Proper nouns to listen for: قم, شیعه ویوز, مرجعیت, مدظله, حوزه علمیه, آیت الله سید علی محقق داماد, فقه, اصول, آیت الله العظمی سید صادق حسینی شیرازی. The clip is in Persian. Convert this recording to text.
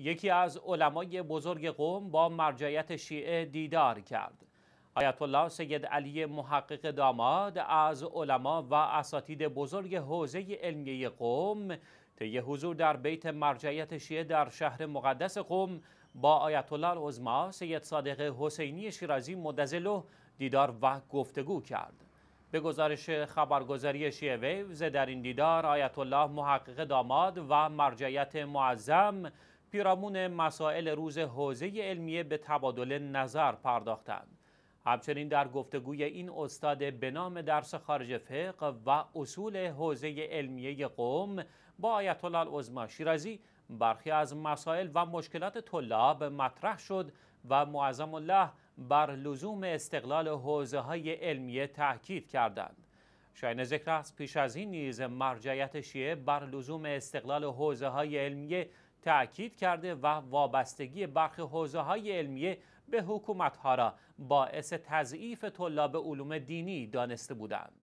یکی از علمای بزرگ قم با مرجعیت شیعه دیدار کرد. آیت الله سید علی محقق داماد از علما و اساتید بزرگ حوزه علمیه قم طی حضور در بیت مرجعیت شیعه در شهر مقدس قم با آیت الله العظمی سید صادق حسینی شیرازی مدظله دیدار و گفتگو کرد. به گزارش خبرگزاری شیعه ویوز در این دیدار آیت الله محقق داماد و مرجعیت معظم پیرامون مسائل روز حوزه علمیه به تبادل نظر پرداختند. همچنین در گفتگوی این استاد به نام درس خارج فقه و اصول حوزه علمیه قم با آیت الله العظمی شیرازی برخی از مسائل و مشکلات طلاب مطرح شد و معظم الله بر لزوم استقلال حوزه‌های علمیه تاکید کردند. شایان ذکر است پیش از این نیز مرجعیت شیعه بر لزوم استقلال حوزه‌های علمیه تأکید کرده و وابستگی برخی حوزه‌های علمیه به حکومت‌ها را باعث تضعیف طلاب علوم دینی دانسته بودند.